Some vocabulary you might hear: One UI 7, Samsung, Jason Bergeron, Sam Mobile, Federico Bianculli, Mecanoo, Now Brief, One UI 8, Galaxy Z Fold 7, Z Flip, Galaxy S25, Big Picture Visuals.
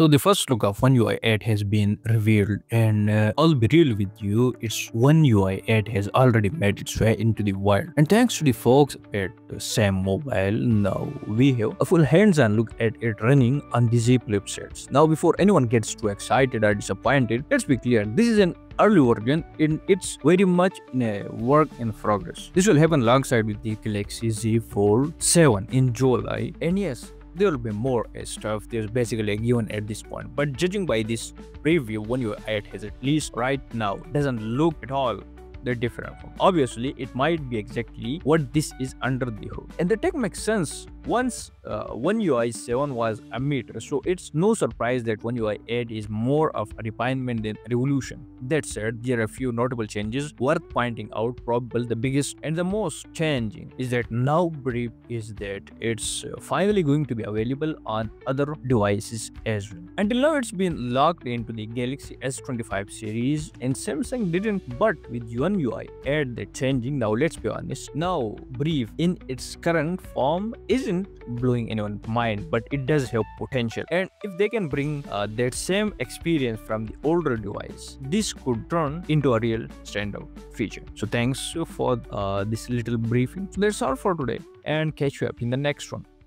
So the first look of One UI 8 has been revealed, and I'll be real with you, it's One UI 8 has already made its way into the wild, and thanks to the folks at Sam Mobile, now we have a full hands-on look at it running on the Z Flip sets. Now before anyone gets too excited or disappointed, let's be clear, this is an early version and it's very much in a work in progress. This will happen alongside with the Galaxy Z Fold 7 in July, and yes, there will be more stuff that's basically given at this point, but judging by this preview, One UI 8 has, at least right now, doesn't look at all that different from. Obviously, it might be exactly what this is under the hood, and the tech makes sense. Once One UI 7 was a meter, so it's no surprise that One UI 8 is more of a refinement than a revolution. That said, there are a few notable changes worth pointing out. Probably the biggest and the most changing is that Now Brief is that it's finally going to be available on other devices as well. Until now, it's been locked into the Galaxy S25 series, and Samsung didn't, but with One UI 8 that changing. Now let's be honest, Now Brief in its current form isn't blowing anyone's mind, but it does have potential, and if they can bring that same experience from the older device, this could turn into a real standout feature. So thanks for this little briefing. So that's all for today, and catch you up in the next one.